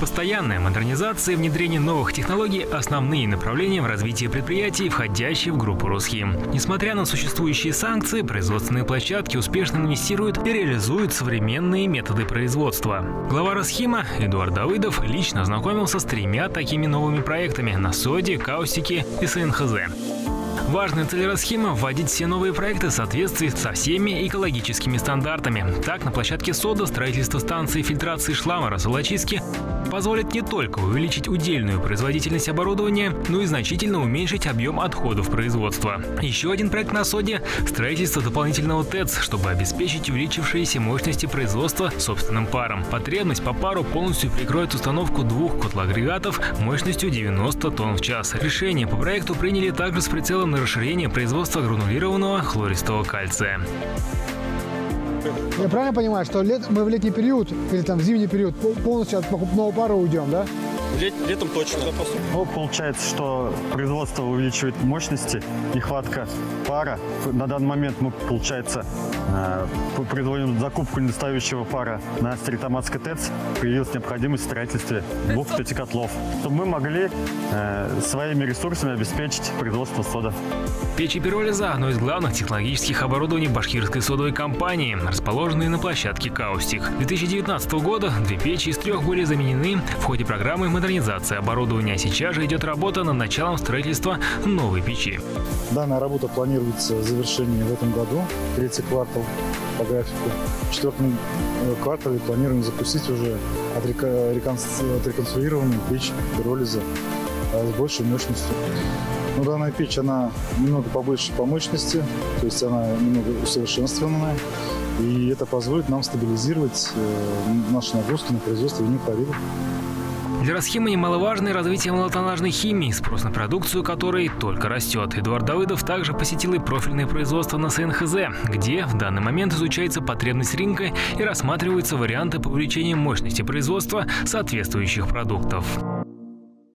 Постоянная модернизация и внедрение новых технологий – основные направления в развитии предприятий, входящих в группу Росхим. Несмотря на существующие санкции, производственные площадки успешно инвестируют и реализуют современные методы производства. Глава Росхима Эдуард Давыдов лично ознакомился с 3 такими новыми проектами на Соде, Каустике и СНХЗ. Важная цель Росхима – вводить все новые проекты в соответствии со всеми экологическими стандартами. Так, на площадке Сода строительство станции фильтрации шлама рассолочистки позволит не только увеличить удельную производительность оборудования, но и значительно уменьшить объем отходов производства. Еще один проект на Соде – строительство дополнительного ТЭЦ, чтобы обеспечить увеличившиеся мощности производства собственным паром. Потребность по пару полностью прикроет установку 2 котлоагрегатов мощностью 90 тонн в час. Решение по проекту приняли также с прицелом на расширение производства гранулированного хлористого кальция. Я правильно понимаю, что мы в летний период или там в зимний период полностью от покупного пара уйдем, да? Летом точно. Ну, получается, что производство увеличивает мощности, нехватка пара. На данный момент мы, получается, производим закупку недостающего пара на Стерлитамакской ТЭЦ. Появилась необходимость в строительстве 2 этих котлов, чтобы мы могли своими ресурсами обеспечить производство соды. Печи Перволиза – одно из главных технологических оборудований башкирской содовой компании, расположенные на площадке Каустик. С 2019 года 2 печи из 3 были заменены в ходе программы модернизации оборудования. Сейчас же идет работа над началом строительства новой печи. Данная работа планируется завершение в этом году, 3-й квартал по графику. В 4-м квартале планируем запустить уже отреконструированную печь Ролиза с большей мощностью. Но данная печь, она немного побольше по мощности, то есть она немного усовершенствованная. И это позволит нам стабилизировать наши нагрузки на производство винных парилов. Для Росхима немаловажно развитие малотоннажной химии, спрос на продукцию которой только растет. Эдуард Давыдов также посетил и профильное производство на СНХЗ, где в данный момент изучается потребность рынка и рассматриваются варианты по увеличению мощности производства соответствующих продуктов.